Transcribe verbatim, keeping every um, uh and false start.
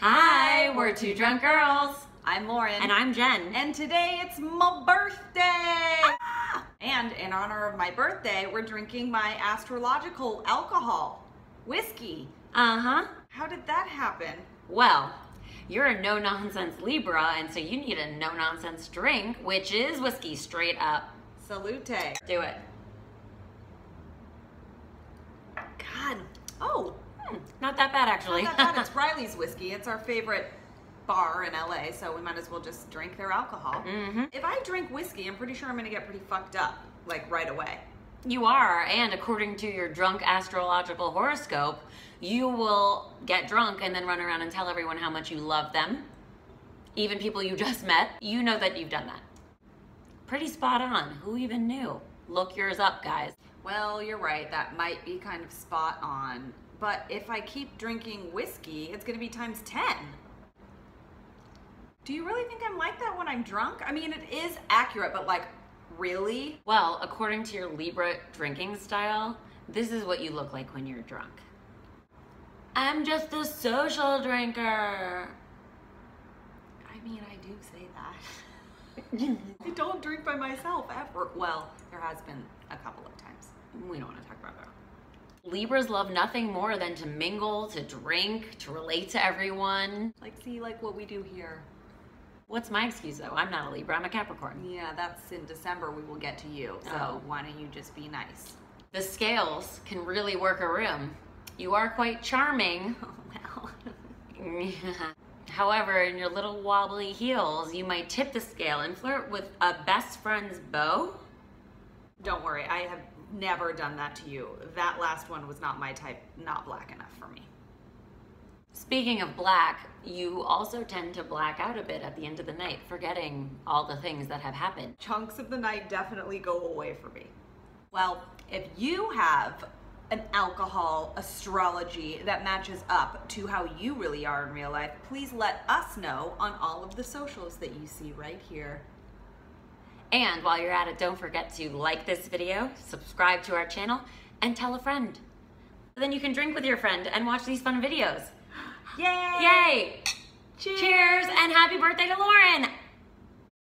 Hi, we're Two Drunk Girls. I'm Lauren. And I'm Jen. And today it's my birthday. Ah! And in honor of my birthday, we're drinking my astrological alcohol, whiskey. Uh-huh. How did that happen? Well, you're a no-nonsense Libra, and so you need a no-nonsense drink, which is whiskey straight up. Salute. Do it. God. Oh. Not that bad, actually. Not that bad. It's Riley's whiskey. It's our favorite bar in L A, so we might as well just drink their alcohol. Mm-hmm. If I drink whiskey, I'm pretty sure I'm going to get pretty fucked up, like right away. You are, and according to your drunk astrological horoscope, you will get drunk and then run around and tell everyone how much you love them, even people you just met. You know that you've done that. Pretty spot on. Who even knew? Look yours up, guys. Well, you're right. That might be kind of spot on. But if I keep drinking whiskey, it's gonna be times ten. Do you really think I'm like that when I'm drunk? I mean, it is accurate, but like, really? Well, according to your Libra drinking style, this is what you look like when you're drunk. I'm just a social drinker. I mean, I do say that. I don't drink by myself ever. Well, there has been a couple of times. We don't wanna talk about that. Libras love nothing more than to mingle, to drink, to relate to everyone. Like, see, like what we do here. What's my excuse, though? I'm not a Libra, I'm a Capricorn. Yeah, that's in December, we will get to you. So oh. Why don't you just be nice? The scales can really work a room. You are quite charming. Oh, well. However, in your little wobbly heels, you might tip the scale and flirt with a best friend's beau. Don't worry, I have never done that to you. That last one was not my type, not black enough for me. Speaking of black, you also tend to black out a bit at the end of the night, forgetting all the things that have happened. Chunks of the night definitely go away for me. Well, if you have an alcohol astrology that matches up to how you really are in real life, please let us know on all of the socials that you see right here. And while you're at it, don't forget to like this video, subscribe to our channel, and tell a friend. Then you can drink with your friend and watch these fun videos. Yay! Yay! Cheers! Cheers, and happy birthday to Lauren!